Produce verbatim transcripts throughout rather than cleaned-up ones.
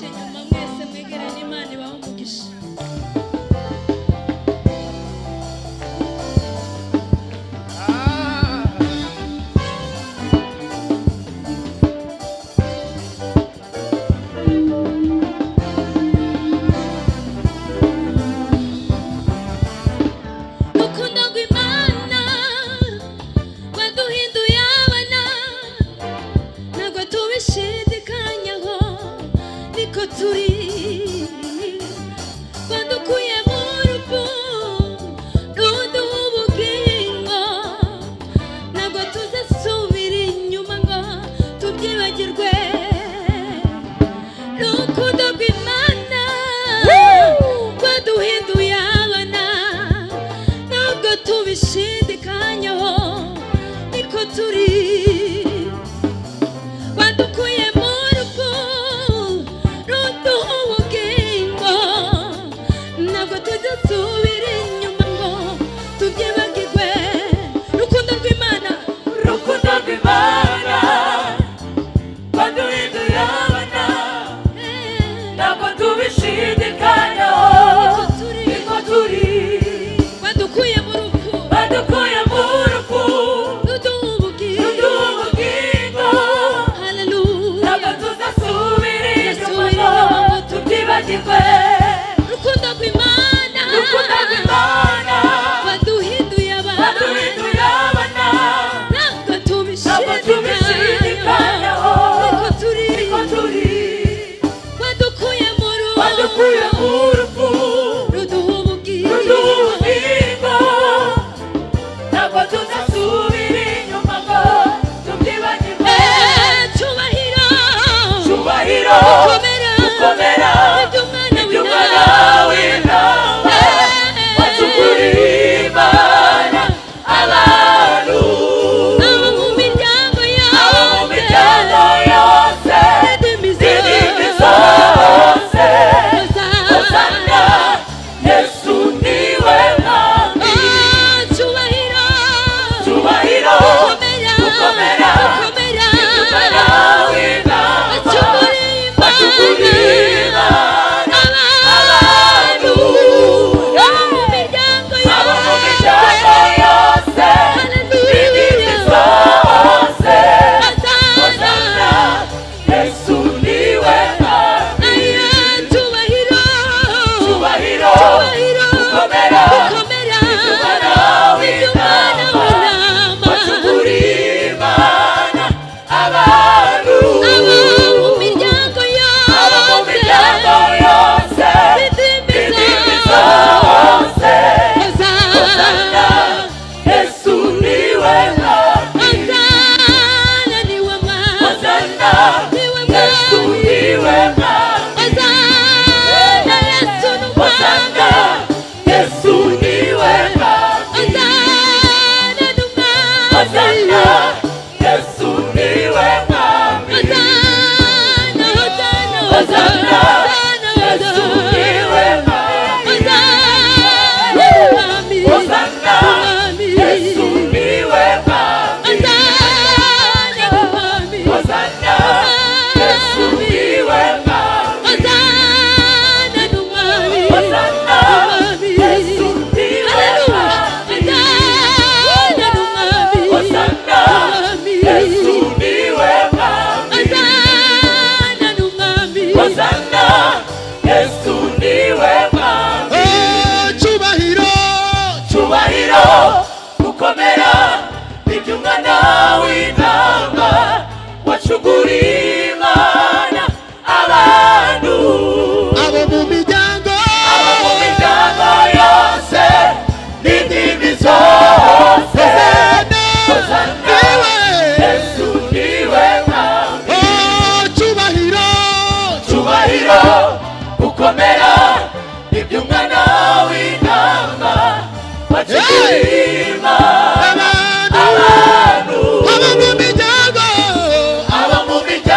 Abamu miryango, abamu miryango.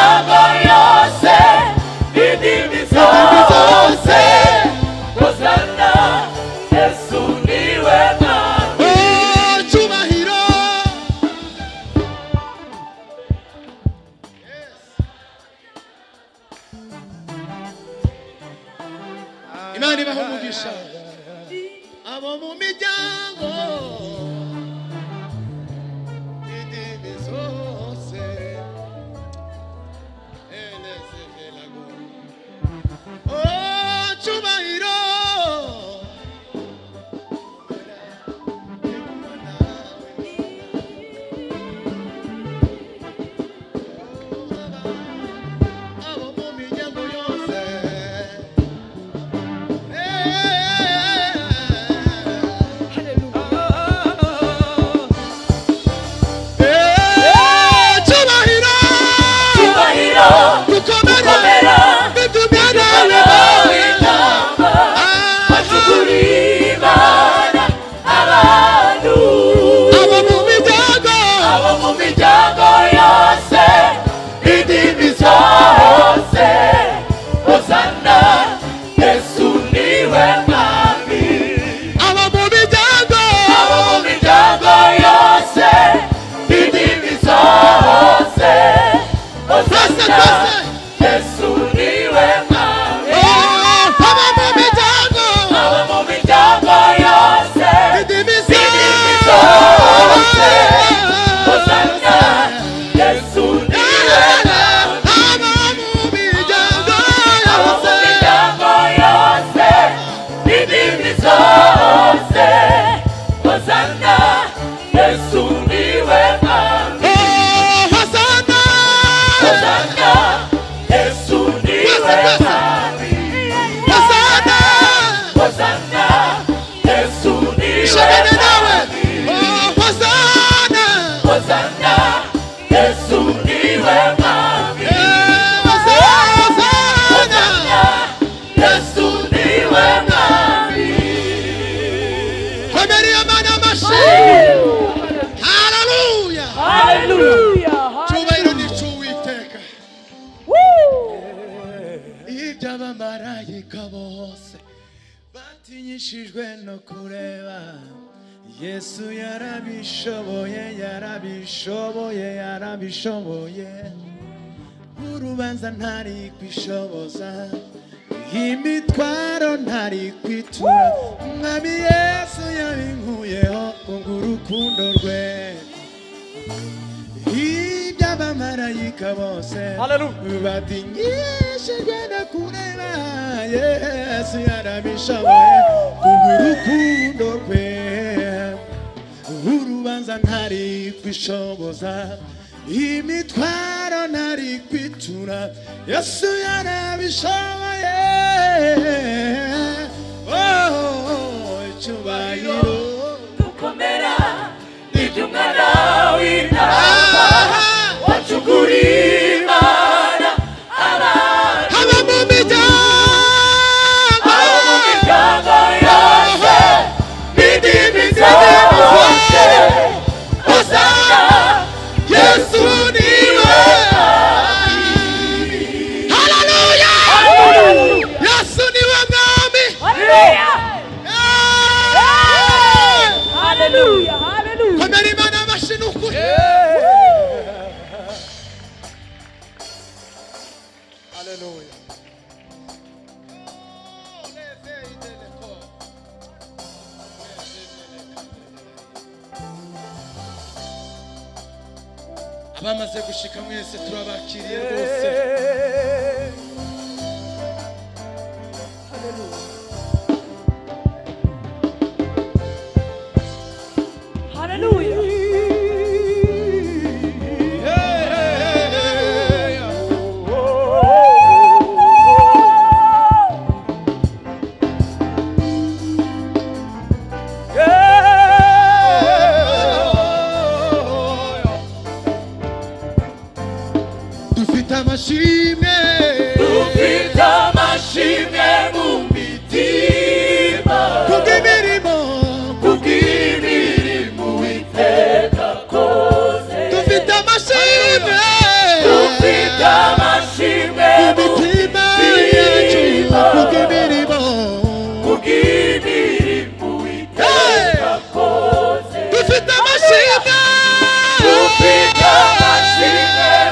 Dufita mashime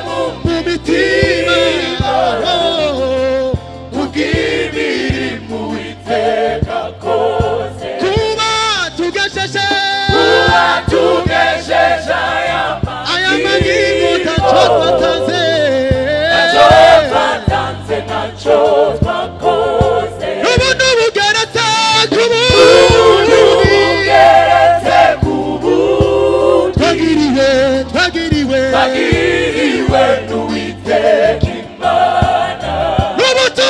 mumbitime Lakini wetu iteki mana Umutu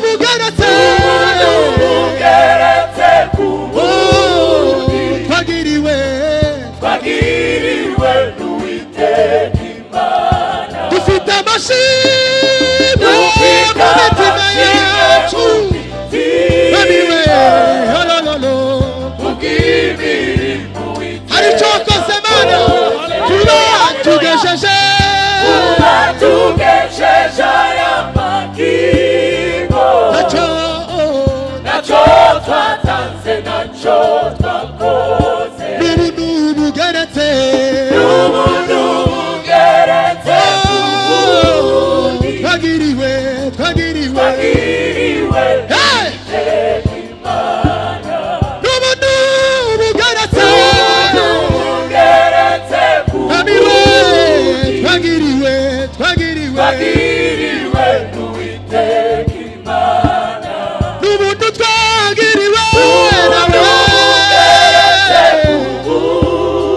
umugerete Umutu umugerete kumudi Kwagiriwe Kwagiri wetu iteki mana Tufite mashima Tufite mashima Tufite Mamiwe Olololo Mugimi Alichoko semana Uma tu que seja maquivo, nacho, nacho tua dança, nacho tua coisa. Nubu nubu garante, nubu nubu garante. Pagiriwe, pagiriwe, pagiriwe. Hey. Twagiriwe, twagiriwe, twagiriwe, tuitekimana. Numuntu twagiriwe, nawe.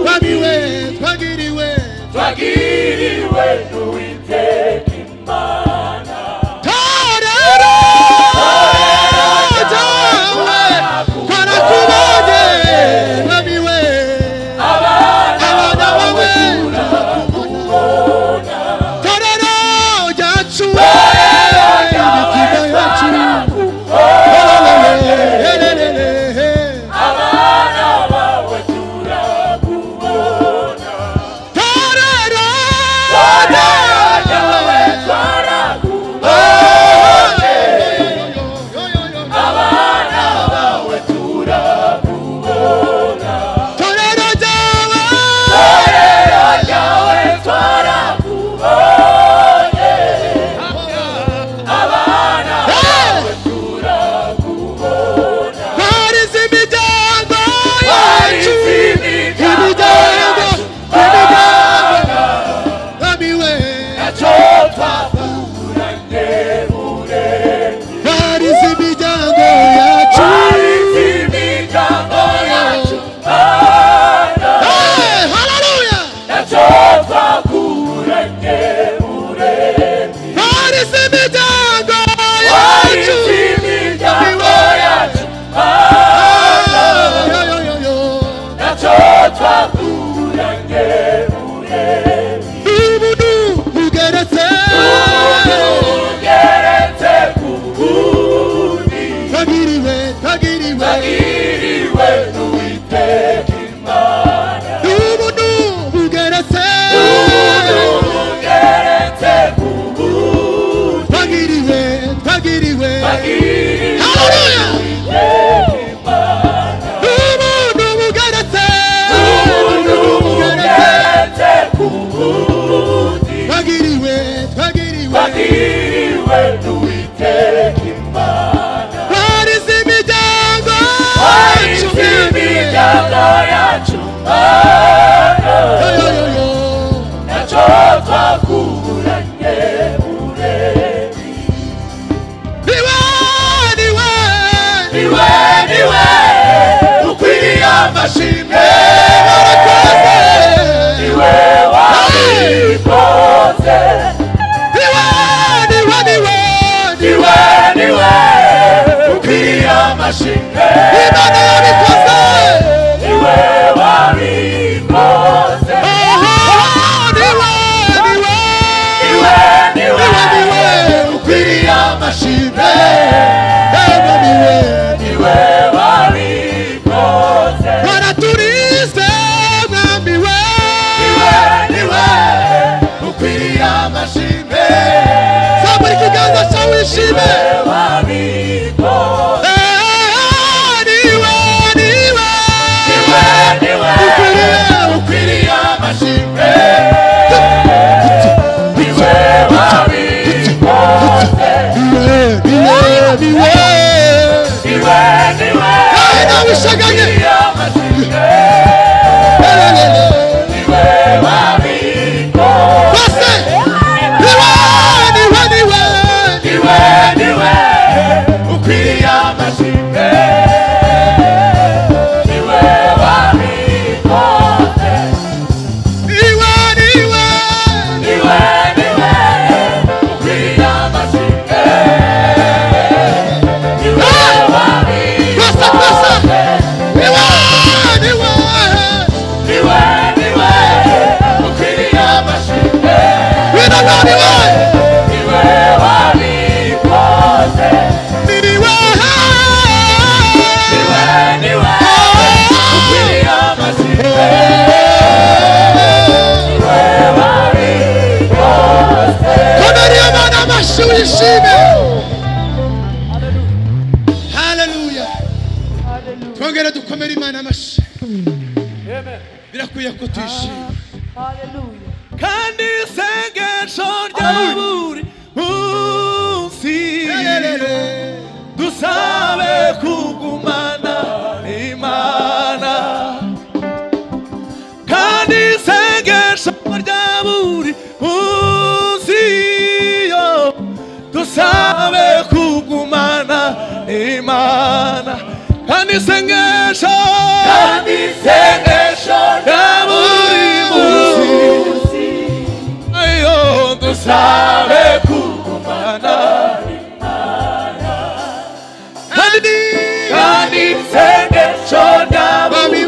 Twagiriwe, twagiriwe, twagiriwe, tuitekimana. Tara, tara, tara, tara kubaje, twagiriwe. Abana, abana, abana. Hallelujah. Twongera dukomere Imana amashi. Amen. Birakwiye ko twishima. Hallelujah. Kandi isengesho ryaburi munsi. Dusabe kugumana Imana. Kandi isengesho ryaburi sabe kugumana Imana kandi isengesho kandi isengesho ryaburi munsi ayo dusabe kugumana Imana kandi kandi isengesho ryaburi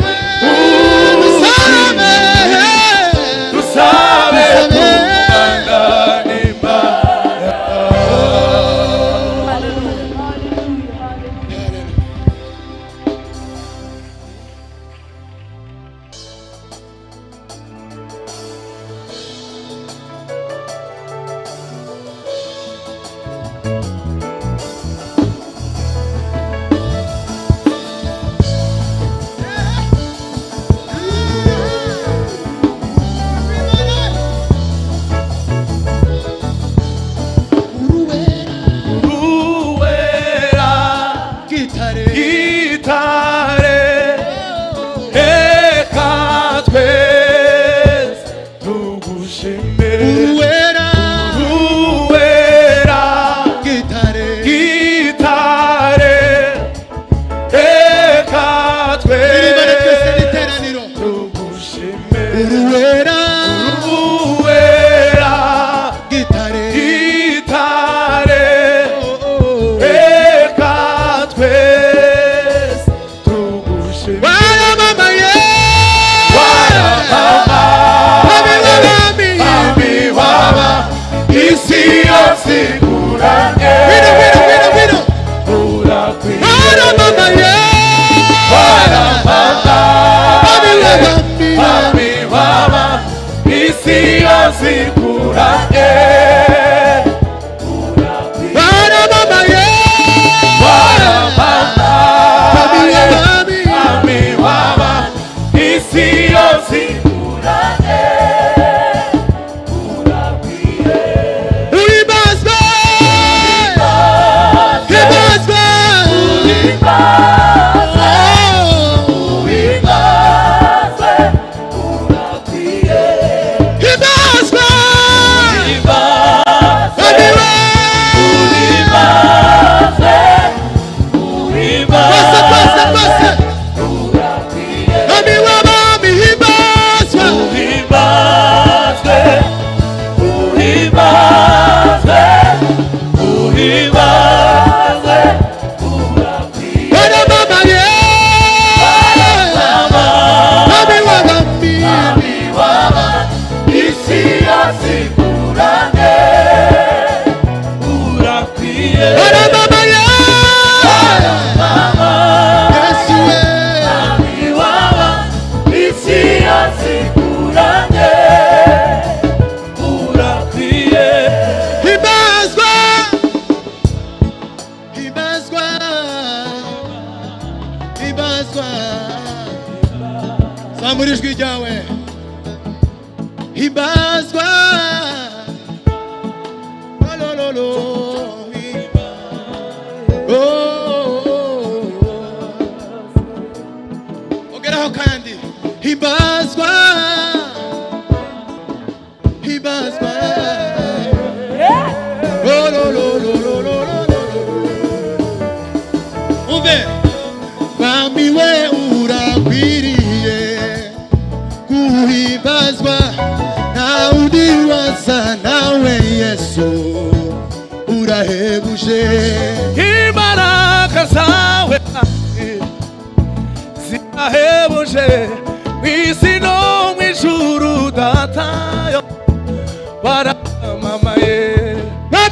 Para amar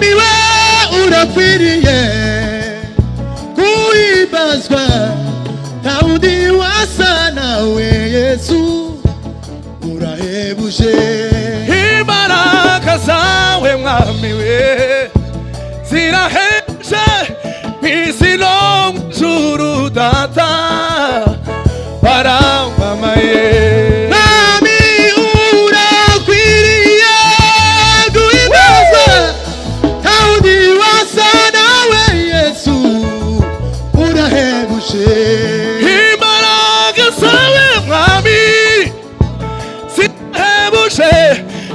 miwe urafiriye kuibazwa taudi wasana we Yesu urahebuje hibaraka zawe mwami we ziraheje bisi no mjuru data para mama ye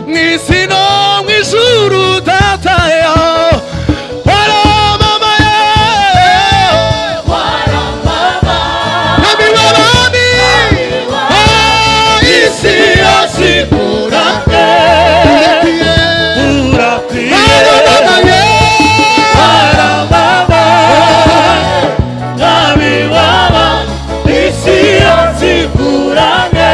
Nisino mwisuru tatayo Wala mama ye Wala mama Nami wabami Isi asi kurake Kurake Wala mama ye Wala mama Nami wabami Isi asi kurake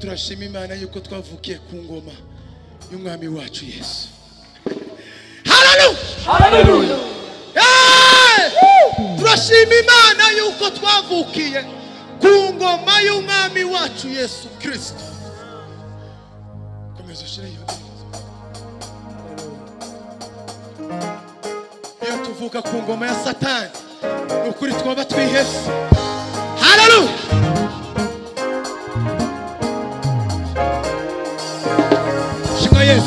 Turashima Imana yuko twavukiye ku ngoma y'umwami wacu Yesu. Hallelujah! Hallelujah! Turashima Imana yuko twavukiye ku ngoma y'umwami wacu Yesu Kristo. Komeza shirayo. Iyo tuvuka ku ngoma ya Satani, ukuri twaba twihese. Hallelujah! Yes.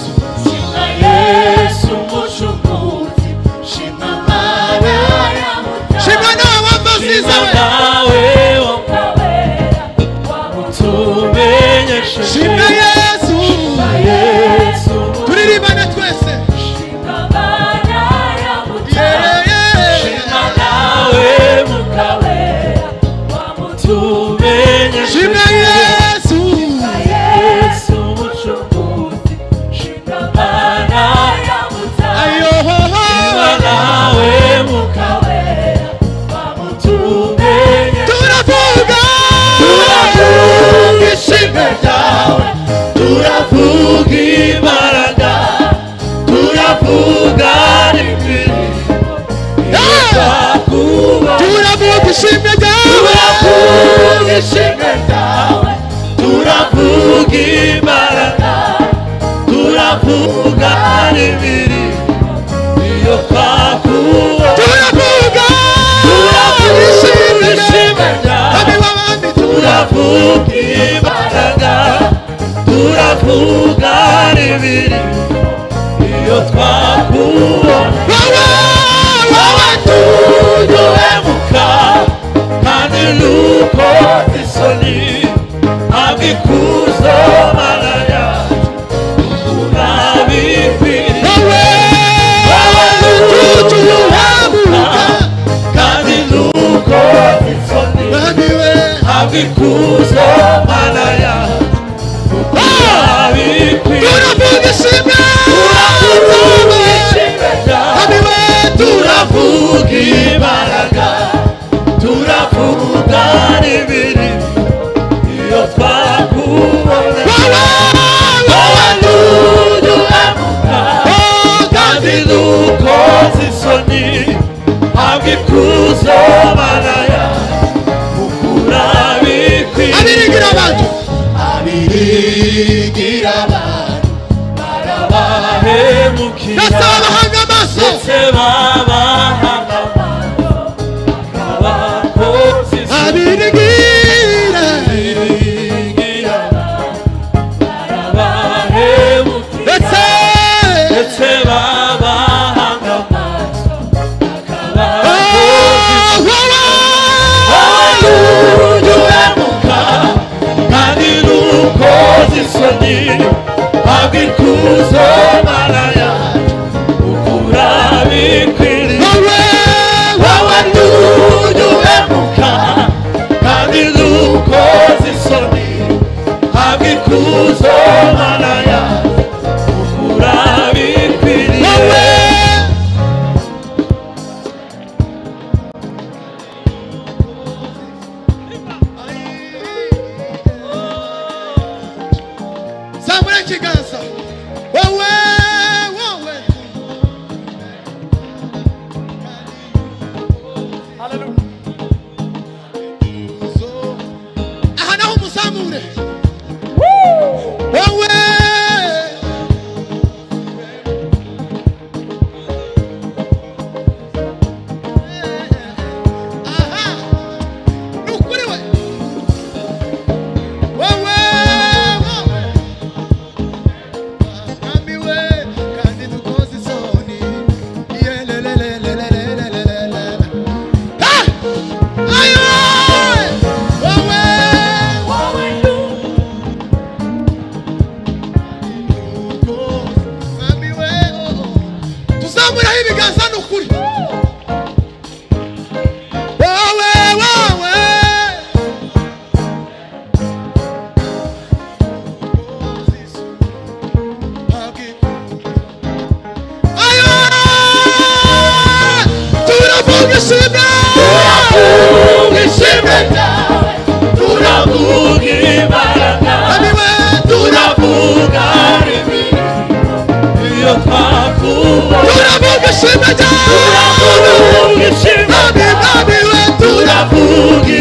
Turabugi